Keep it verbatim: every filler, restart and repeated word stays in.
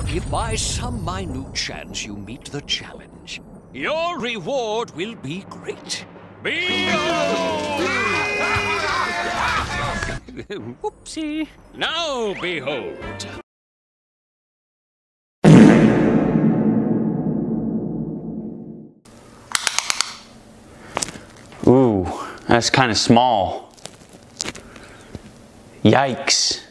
or if by some minute chance you meet the challenge, your reward will be great. Behold! Whoopsie. Now behold. Ooh, that's kind of small. Yikes.